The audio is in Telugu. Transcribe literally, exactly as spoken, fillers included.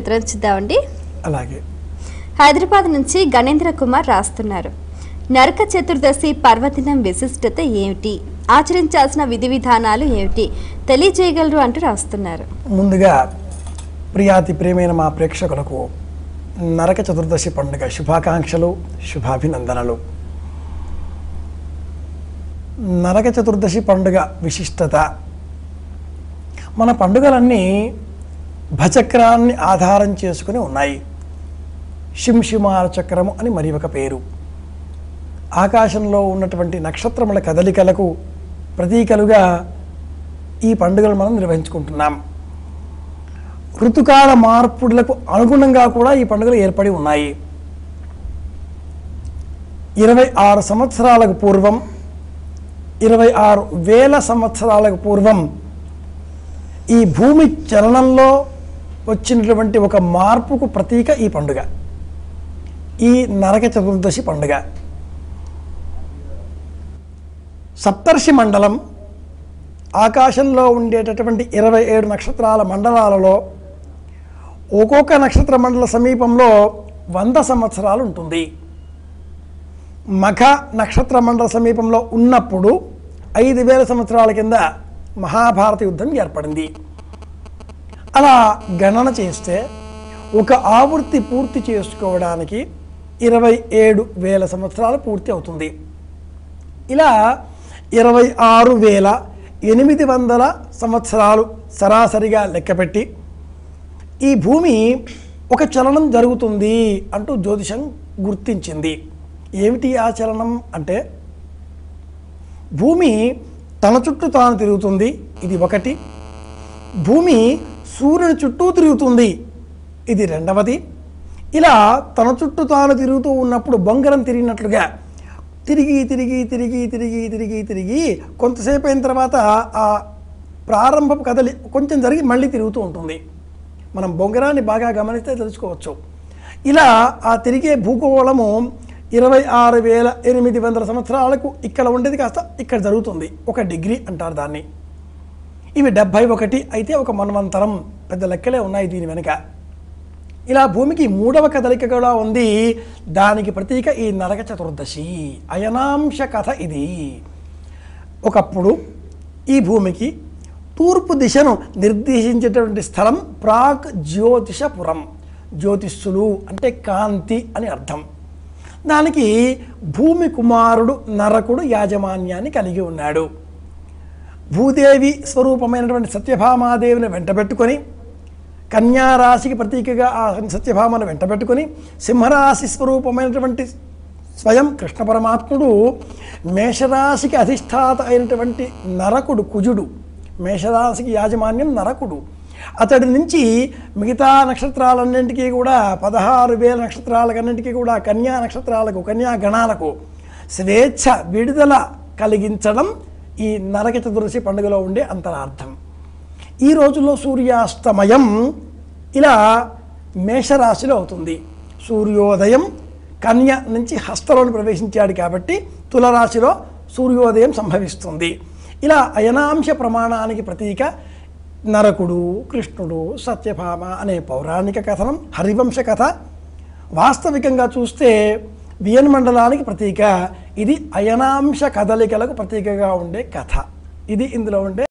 ఉత్తరం చూద్దామండి. అలాగే హైదరాబాద్ నుంచి గణేంద్ర కుమార్ రాస్తున్నారు. నరక చతుర్దశి పర్వదినం విశిష్టత ఏమిటి? ఆచరించాల్సిన విధి విధానాలు ఏమిటి? తెలియజేయగలరు అంటూ రాస్తున్నారు. ముందుగా ప్రియాతి ప్రేమైన మా ప్రేక్షకులకు నరక చతుర్దశి పండుగ శుభాకాంక్షలు, శుభాభినందనలు. నరక చతుర్దశి పండుగ విశిష్టత, మన పండుగలన్నీ భచక్రాన్ని ఆధారం చేసుకుని ఉన్నాయి. శింశిమార చక్రము అని మరి ఒక పేరు. ఆకాశంలో ఉన్నటువంటి నక్షత్రముల కదలికలకు ప్రతీకలుగా ఈ పండుగలు మనం నిర్వహించుకుంటున్నాం. ఋతుకాల మార్పులకు అనుగుణంగా కూడా ఈ పండుగలు ఏర్పడి ఉన్నాయి. ఇరవై ఆరు సంవత్సరాలకు పూర్వం ఇరవై ఆరు వేల సంవత్సరాలకు పూర్వం ఈ భూమి చలనంలో వచ్చినటువంటి ఒక మార్పుకు ప్రతీక ఈ పండుగ, ఈ నరక చతుర్దశి పండుగ. సప్తర్షి మండలం, ఆకాశంలో ఉండేటటువంటి ఇరవై ఏడు నక్షత్రాల మండలాలలో ఒక్కొక్క నక్షత్ర మండల సమీపంలో వంద సంవత్సరాలు ఉంటుంది. మఖ నక్షత్ర మండల సమీపంలో ఉన్నప్పుడు ఐదు వేల సంవత్సరాల కింద మహాభారత యుద్ధం ఏర్పడింది. అలా గణన చేస్తే ఒక ఆవృత్తి పూర్తి చేసుకోవడానికి ఇరవై ఏడు వేల సంవత్సరాలు పూర్తి అవుతుంది. ఇలా ఇరవై ఆరు వేల ఎనిమిది వందల సంవత్సరాలు సరాసరిగా లెక్కపెట్టి ఈ భూమి ఒక చలనం జరుగుతుంది అంటూ జ్యోతిషం గుర్తించింది. ఏమిటి ఆ చలనం అంటే, భూమి తన చుట్టూ తాను తిరుగుతుంది, ఇది ఒకటి. భూమి సూర్యుని చుట్టూ తిరుగుతుంది, ఇది రెండవది. ఇలా తన చుట్టూ తాను తిరుగుతూ ఉన్నప్పుడు బొంగరం తిరిగినట్లుగా తిరిగి తిరిగి తిరిగి తిరిగి తిరిగి తిరిగి కొంతసేపు అయిన తర్వాత ఆ ప్రారంభపు కదలి కొంచెం జరిగి మళ్ళీ తిరుగుతూ ఉంటుంది. మనం బొంగరాన్ని బాగా గమనిస్తే తెలుసుకోవచ్చు. ఇలా ఆ తిరిగే భూగోళము ఇరవై ఆరు వేల ఎనిమిది వందల సంవత్సరాలకు ఇక్కడ ఉండేది కాస్త ఇక్కడ జరుగుతుంది. ఒక డిగ్రీ అంటారు దాన్ని. ఇవి డెబ్భై ఒకటి అయితే ఒక మన్వంతరం, పెద్ద లెక్కలే ఉన్నాయి దీని వెనుక. ఇలా భూమికి మూడవ కదలిక కూడా ఉంది, దానికి ప్రతీక ఈ నరక చతుర్దశి. అయనాంశ కథ ఇది. ఒకప్పుడు ఈ భూమికి తూర్పు దిశను నిర్దేశించేటువంటి స్థలం ప్రాక్ జ్యోతిషపురం. జ్యోతిష్యులు అంటే కాంతి అని అర్థం. దానికి భూమి కుమారుడు నరకుడు యాజమాన్యాన్ని కలిగి ఉన్నాడు. భూదేవి స్వరూపమైనటువంటి సత్యభామాదేవిని వెంటబెట్టుకొని, కన్యారాశికి ప్రతీకగా ఆ సత్యభామను వెంటబెట్టుకుని, సింహరాశి స్వరూపమైనటువంటి స్వయం కృష్ణ పరమాత్ముడు, మేషరాశికి అధిష్టాత అయినటువంటి నరకుడు కుజుడు, మేషరాశికి యాజమాన్యం నరకుడు, అతడి నుంచి మిగతా నక్షత్రాలన్నింటికీ కూడా పదహారు వేల నక్షత్రాలకన్నింటికీ కూడా కన్యా నక్షత్రాలకు కన్యాగణాలకు స్వేచ్ఛ విడుదల కలిగించడం ఈ నరక చతుర్దశి పండుగలో ఉండే అంతరార్థం. ఈ రోజుల్లో సూర్యాస్తమయం ఇలా మేషరాశిలో అవుతుంది. సూర్యోదయం కన్య నుంచి హస్తలోని ప్రవేశించాడు కాబట్టి తులరాశిలో సూర్యోదయం సంభవిస్తుంది. ఇలా అయనాంశ ప్రమాణానికి ప్రతీక నరకుడు, కృష్ణుడు, సత్యభామ అనే పౌరాణిక కథనం, హరివంశ కథ. వాస్తవికంగా చూస్తే వియన్మండలానికి ప్రతీక. ఇది అయనాంశ కదలికలకు ప్రతీకగా ఉండే కథ. ఇది ఇందులో ఉండే